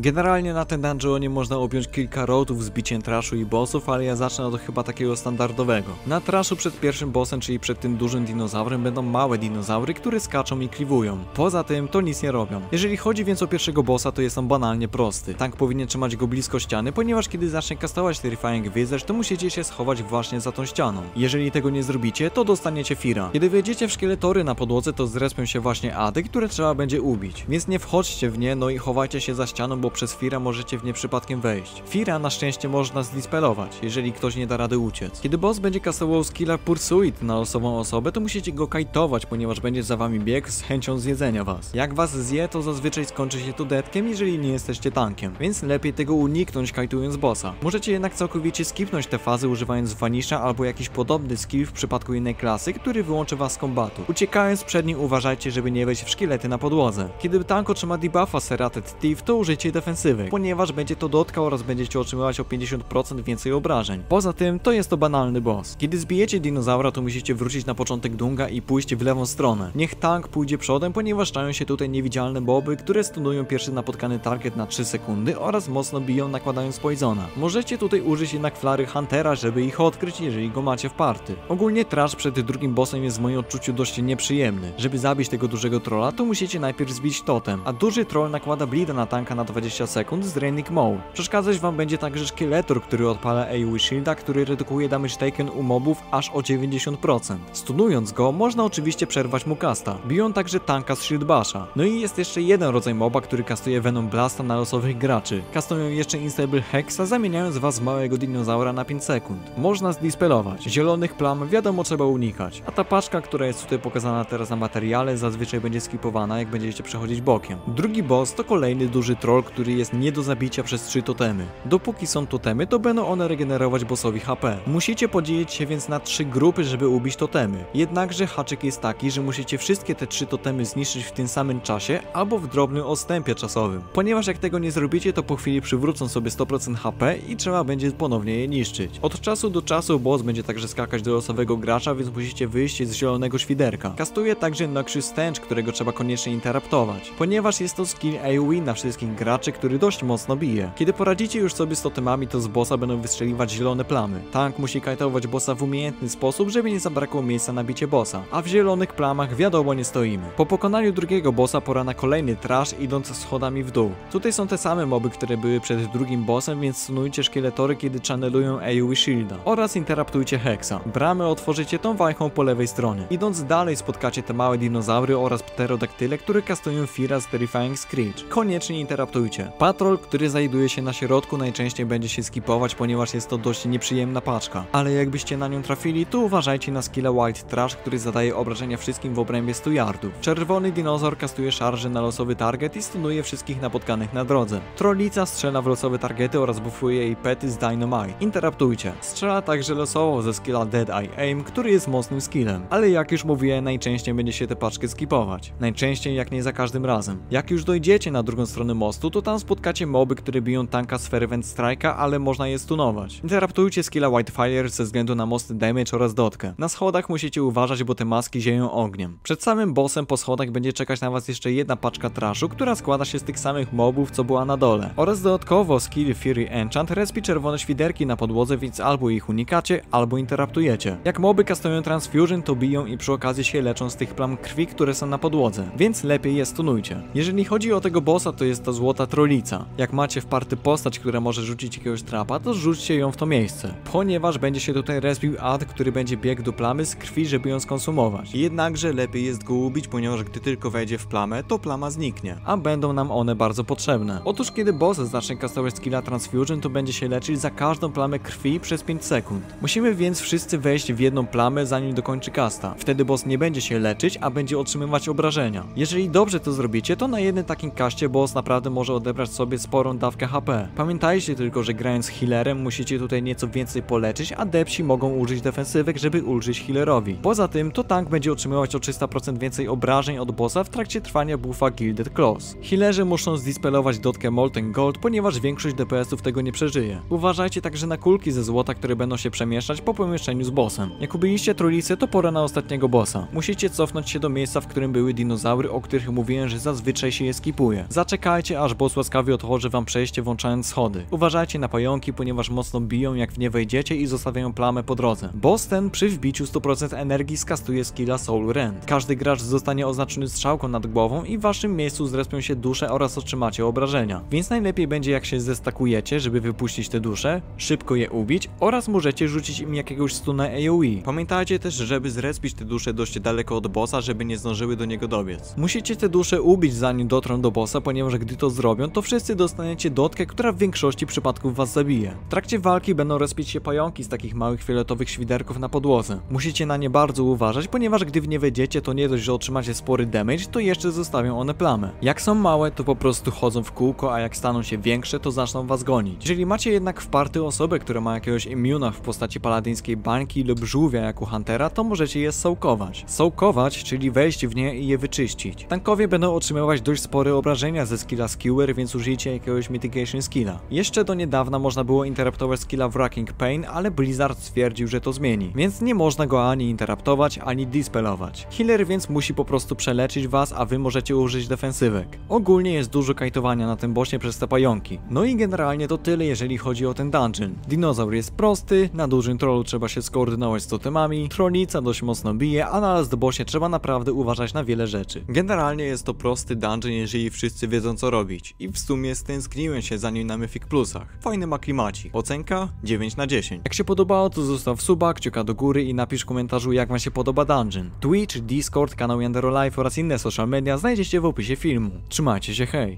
Generalnie na ten dungeonie można objąć kilka roadów z biciem trashu i bossów, ale ja zacznę od chyba takiego standardowego. Na trashu przed pierwszym bossem, czyli przed tym dużym dinozaurem, będą małe dinozaury, które skaczą i kliwują. Poza tym to nic nie robią. Jeżeli chodzi więc o pierwszego bossa, to jest on banalnie prosty. Tank powinien trzymać go blisko ściany, ponieważ kiedy zacznie kastować Terrifying Visor, to musicie się schować właśnie za tą ścianą. Jeżeli tego nie zrobicie, to dostaniecie fira. Kiedy wejdziecie w szkieletory na podłodze, to zrespią się właśnie ady, które trzeba będzie ubić. Więc nie wchodźcie w nie, no i chowajcie się za ścianą, bo przez fira możecie w nie przypadkiem wejść. Fira na szczęście można zdispelować, jeżeli ktoś nie da rady uciec. Kiedy boss będzie kasował skilla Pursuit na losową osobę, to musicie go kajtować, ponieważ będzie za wami biegł z chęcią zjedzenia was. Jak was zje, to zazwyczaj skończy się to detkiem, jeżeli nie jesteście tankiem, więc lepiej tego uniknąć kajtując bossa. Możecie jednak całkowicie skipnąć te fazy używając vanisha albo jakiś podobny skill w przypadku innej klasy, który wyłączy was z kombatu. Uciekając przed nim uważajcie, żeby nie wejść w szkielety na podłodze. Kiedy tank otrzyma debuffa serrated thief, to użyjcie defensywy, ponieważ będzie to dotka oraz będziecie otrzymywać o 50% więcej obrażeń. Poza tym to jest to banalny boss. Kiedy zbijecie dinozaura, to musicie wrócić na początek dunga i pójść w lewą stronę. Niech tank pójdzie przodem, ponieważ czają się tutaj niewidzialne boby, które stunują pierwszy napotkany target na 3 sekundy oraz mocno biją, nakładając poisona. Możecie tutaj użyć jednak flary huntera, żeby ich odkryć, jeżeli go macie w party. Ogólnie trash przed drugim bossem jest w moim odczuciu dość nieprzyjemny. Żeby zabić tego dużego trolla, to musicie najpierw zbić totem, a duży troll nakłada bleeda na tanka na 20 sekund z Draenick Maul. Przeszkadzać wam będzie także szkieletor, który odpala Eye of Shielda, który redukuje damage taken u mobów aż o 90%. Stunując go, można oczywiście przerwać mu kasta. Biją także tanka z Shield basha. No i jest jeszcze jeden rodzaj moba, który kastuje Venom Blasta na losowych graczy. Kastują jeszcze Instable Hexa, zamieniając was z małego dinozaura na 5 sekund. Można zdispelować. Zielonych plam wiadomo trzeba unikać. A ta paczka, która jest tutaj pokazana teraz na materiale, zazwyczaj będzie skipowana, jak będziecie przechodzić bokiem. Drugi boss to kolejny duży troll, który jest nie do zabicia przez 3 totemy. Dopóki są totemy, to będą one regenerować bossowi HP. Musicie podzielić się więc na 3 grupy, żeby ubić totemy. Jednakże haczyk jest taki, że musicie wszystkie te 3 totemy zniszczyć w tym samym czasie albo w drobnym odstępie czasowym. Ponieważ jak tego nie zrobicie, to po chwili przywrócą sobie 100% HP i trzeba będzie ponownie je niszczyć. Od czasu do czasu boss będzie także skakać do losowego gracza, więc musicie wyjść z zielonego świderka. Kastuje także Noxious Stench, którego trzeba koniecznie interruptować. Ponieważ jest to skill AoE na wszystkich graczy, który dość mocno bije. Kiedy poradzicie już sobie z totemami, to z bossa będą wystrzeliwać zielone plamy. Tank musi kajtować bossa w umiejętny sposób, żeby nie zabrakło miejsca na bicie bossa, a w zielonych plamach wiadomo nie stoimy. Po pokonaniu drugiego bossa pora na kolejny trash, idąc schodami w dół. Tutaj są te same moby, które były przed drugim bossem, więc sunujcie szkieletory, kiedy channelują AoE Shielda oraz interruptujcie Hexa. Bramę otworzycie tą wajchą po lewej stronie. Idąc dalej spotkacie te małe dinozaury oraz pterodaktyle, które kastują Fira z Terrifying Screech. Koniecznie interruptujcie. Patrol, który znajduje się na środku, najczęściej będzie się skipować, ponieważ jest to dość nieprzyjemna paczka. Ale jakbyście na nią trafili, to uważajcie na skilla White Trash, który zadaje obrażenia wszystkim w obrębie 100 yardów. Czerwony dinozaur kastuje szarże na losowy target i stunuje wszystkich napotkanych na drodze. Trollica strzela w losowe targety oraz buffuje jej pety z Dynamite. Interruptujcie. Strzela także losowo ze skilla Dead Eye Aim, który jest mocnym skillem. Ale jak już mówiłem, najczęściej będzie się te paczki skipować. Najczęściej, jak nie za każdym razem. Jak już dojdziecie na drugą stronę mostu, to tam spotkacie moby, które biją tanka z Fervent Strike'a, ale można je stunować. Interruptujcie skilla Whitefire ze względu na mocny damage oraz dotkę. Na schodach musicie uważać, bo te maski zieją ogniem. Przed samym bossem po schodach będzie czekać na was jeszcze jedna paczka trashu, która składa się z tych samych mobów, co była na dole. Oraz dodatkowo skill Fury Enchant respi czerwone świderki na podłodze, więc albo ich unikacie, albo interruptujecie. Jak moby kastują Transfusion, to biją i przy okazji się leczą z tych plam krwi, które są na podłodze, więc lepiej je stunujcie. Jeżeli chodzi o tego bossa, to jest to złota trollica. Jak macie w party postać, która może rzucić jakiegoś trapa, to rzućcie ją w to miejsce, ponieważ będzie się tutaj respił ad, który będzie biegł do plamy z krwi, żeby ją skonsumować. Jednakże lepiej jest go ubić, ponieważ gdy tylko wejdzie w plamę, to plama zniknie, a będą nam one bardzo potrzebne. Otóż kiedy boss zacznie kastować skilla Transfusion, to będzie się leczyć za każdą plamę krwi przez 5 sekund. Musimy więc wszyscy wejść w jedną plamę, zanim dokończy kasta. Wtedy boss nie będzie się leczyć, a będzie otrzymywać obrażenia. Jeżeli dobrze to zrobicie, to na jednym takim kaście boss naprawdę może odebrać sobie sporą dawkę HP. Pamiętajcie tylko, że grając healerem musicie tutaj nieco więcej poleczyć, a depsi mogą użyć defensywek, żeby ulżyć healerowi. Poza tym to tank będzie otrzymywać o 300% więcej obrażeń od bossa w trakcie trwania buffa Gilded Close. Healerzy muszą zdispelować dotkę Molten Gold, ponieważ większość DPS-ów tego nie przeżyje. Uważajcie także na kulki ze złota, które będą się przemieszczać po pomieszczeniu z bossem. Jak ubiliście trollicę, to pora na ostatniego bossa. Musicie cofnąć się do miejsca, w którym były dinozaury, o których mówiłem, że zazwyczaj się je skipuje. Zaczekajcie, aż boss Chaos łaskawie otworzy wam przejście, włączając schody. Uważajcie na pająki, ponieważ mocno biją jak w nie wejdziecie i zostawiają plamę po drodze. Boss ten przy wbiciu 100% energii skastuje skilla Soul Rend. Każdy gracz zostanie oznaczony strzałką nad głową i w waszym miejscu zrespią się dusze oraz otrzymacie obrażenia. Więc najlepiej będzie, jak się zestakujecie, żeby wypuścić te dusze, szybko je ubić oraz możecie rzucić im jakiegoś stuna AoE. Pamiętajcie też, żeby zrespić te dusze dość daleko od bossa, żeby nie zdążyły do niego dobiec. Musicie te dusze ubić, zanim dotrą do bossa, ponieważ gdy to zrobią, to wszyscy dostaniecie dotkę, która w większości przypadków was zabije. W trakcie walki będą respić się pająki z takich małych fioletowych świderków na podłodze. Musicie na nie bardzo uważać, ponieważ gdy w nie wejdziecie, to nie dość, że otrzymacie spory damage, to jeszcze zostawią one plamę. Jak są małe, to po prostu chodzą w kółko, a jak staną się większe, to zaczną was gonić. Jeżeli macie jednak wparty osobę, która ma jakiegoś immuna w postaci paladyńskiej bańki lub żółwia jako huntera, to możecie je sołkować. Sołkować, czyli wejść w nie i je wyczyścić. Tankowie będą otrzymywać dość spore obrażenia ze skilla Skewer, więc użyjcie jakiegoś mitigation skilla. Jeszcze do niedawna można było interruptować skilla Wracking Pain, ale Blizzard stwierdził, że to zmieni, więc nie można go ani interruptować, ani dispelować. Healer więc musi po prostu przeleczyć was, a wy możecie użyć defensywek. Ogólnie jest dużo kajtowania na tym bossie przez te pająki. No i generalnie to tyle, jeżeli chodzi o ten dungeon. Dinozaur jest prosty, na dużym trollu trzeba się skoordynować z totemami, trollica dość mocno bije, a na last bossie trzeba naprawdę uważać na wiele rzeczy. Generalnie jest to prosty dungeon, jeżeli wszyscy wiedzą, co robić. I w sumie stęskniłem się za nim na Mythic+ach. Fajny ma klimaci. Ocenka 9 na 10. Jak się podobało, to zostaw suba, kciuka do góry i napisz w komentarzu, jak wam się podoba dungeon. Twitch, Discord, kanał Yandero Live oraz inne social media znajdziecie w opisie filmu. Trzymajcie się, hej!